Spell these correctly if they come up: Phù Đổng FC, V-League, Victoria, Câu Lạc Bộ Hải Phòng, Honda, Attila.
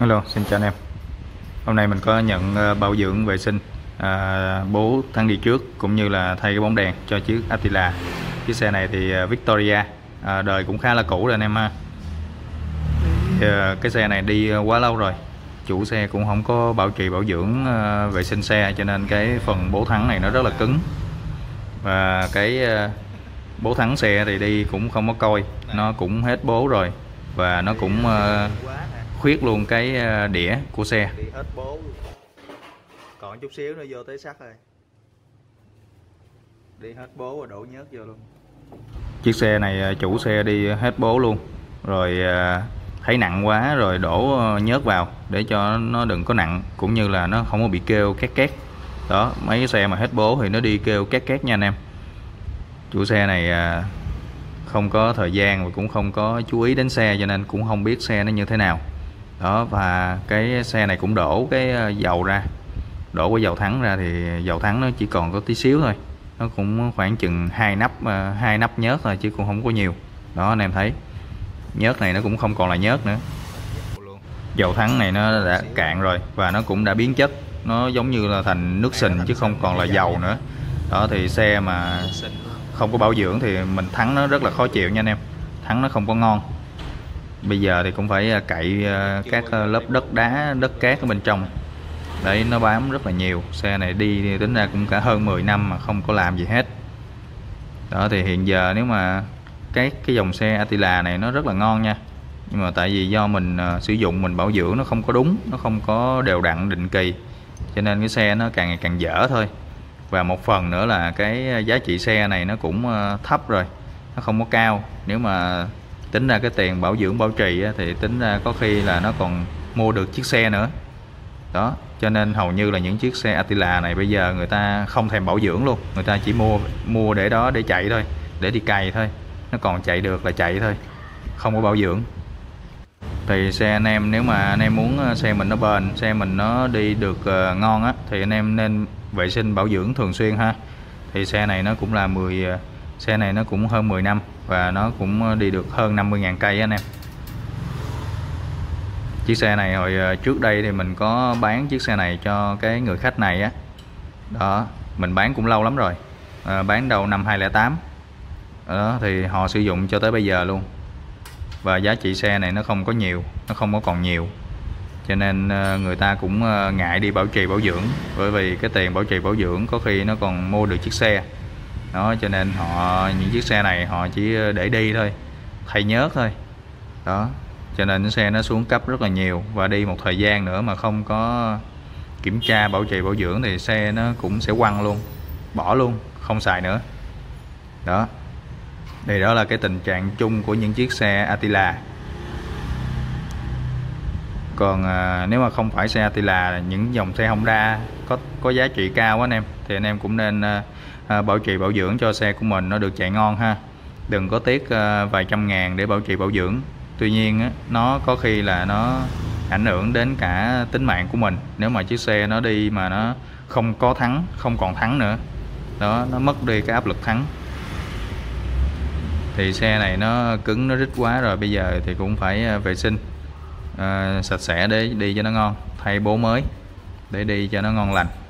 Hello, xin chào anh em. Hôm nay mình có nhận bảo dưỡng vệ sinh bố tháng đi trước, cũng như là thay cái bóng đèn cho chiếc Attila. Chiếc xe này thì Victoria, đời cũng khá là cũ rồi anh em ha. Cái xe này đi quá lâu rồi, chủ xe cũng không có bảo trì bảo dưỡng vệ sinh xe, cho nên cái phần bố thắng này nó rất là cứng. Và cái bố thắng xe thì đi cũng không có coi, nó cũng hết bố rồi. Và nó cũng khuyết luôn cái đĩa của xe. Đi hết bố. Còn chút xíu nó vô tới sắt rồi. Đi hết bố và đổ nhớt vô luôn. Chiếc xe này chủ xe đi hết bố luôn. Rồi thấy nặng quá rồi đổ nhớt vào để cho nó đừng có nặng, cũng như là nó không có bị kêu két két. Đó, mấy cái xe mà hết bố thì nó đi kêu két két nha anh em. Chủ xe này không có thời gian và cũng không có chú ý đến xe, cho nên cũng không biết xe nó như thế nào. Đó, và cái xe này cũng đổ cái dầu ra, đổ cái dầu thắng ra, thì dầu thắng nó chỉ còn có tí xíu thôi, nó cũng khoảng chừng hai nắp nhớt thôi chứ cũng không có nhiều. Đó anh em thấy nhớt này nó cũng không còn là nhớt nữa, dầu thắng này nó đã cạn rồi và nó cũng đã biến chất, nó giống như là thành nước sình chứ không còn là dầu nữa. Đó thì xe mà không có bảo dưỡng thì mình thắng nó rất là khó chịu nha anh em, thắng nó không có ngon. Bây giờ thì cũng phải cậy các lớp đất đá, đất cát ở bên trong. Đấy, nó bám rất là nhiều. Xe này đi tính ra cũng cả hơn 10 năm mà không có làm gì hết. Đó thì hiện giờ nếu mà cái dòng xe Attila này nó rất là ngon nha. Nhưng mà tại vì do mình sử dụng, mình bảo dưỡng nó không có đúng, nó không có đều đặn định kỳ, cho nên cái xe nó càng ngày càng dở thôi. Và một phần nữa là cái giá trị xe này nó cũng thấp rồi, nó không có cao. Nếu mà tính ra cái tiền bảo dưỡng bảo trì thì tính ra có khi là nó còn mua được chiếc xe nữa. Đó, cho nên hầu như là những chiếc xe Attila này bây giờ người ta không thèm bảo dưỡng luôn, người ta chỉ mua để đó để chạy thôi, để đi cày thôi, nó còn chạy được là chạy thôi, không có bảo dưỡng. Thì xe anh em, nếu mà anh em muốn xe mình nó bền, xe mình nó đi được ngon á, thì anh em nên vệ sinh bảo dưỡng thường xuyên ha. Thì xe này nó cũng là hơn 10 năm và nó cũng đi được hơn 50.000 cây anh em. Chiếc xe này hồi trước đây thì mình có bán chiếc xe này cho cái người khách này á. Đó, mình bán cũng lâu lắm rồi, bán đầu năm 2008. Đó, thì họ sử dụng cho tới bây giờ luôn. Và giá trị xe này nó không có nhiều, nó không có còn nhiều, cho nên người ta cũng ngại đi bảo trì bảo dưỡng, bởi vì cái tiền bảo trì bảo dưỡng có khi nó còn mua được chiếc xe. Đó, cho nên những chiếc xe này họ chỉ để đi thôi, thay nhớt thôi. Đó, cho nên xe nó xuống cấp rất là nhiều, và đi một thời gian nữa mà không có kiểm tra bảo trì bảo dưỡng thì xe nó cũng sẽ quăng luôn, bỏ luôn, không xài nữa. Đó, thì đó là cái tình trạng chung của những chiếc xe Attila. Còn nếu mà không phải xe Attila, những dòng xe Honda có giá trị cao anh em, thì anh em cũng nên bảo trì bảo dưỡng cho xe của mình nó được chạy ngon ha. Đừng có tiếc vài trăm ngàn để bảo trì bảo dưỡng. Tuy nhiên á, nó có khi là nó ảnh hưởng đến cả tính mạng của mình, nếu mà chiếc xe nó đi mà nó không có thắng, không còn thắng nữa. Đó, nó mất đi cái áp lực thắng. Thì xe này nó cứng, nó rít quá rồi, bây giờ thì cũng phải vệ sinh sạch sẽ để đi cho nó ngon, thay bố mới để đi cho nó ngon lành.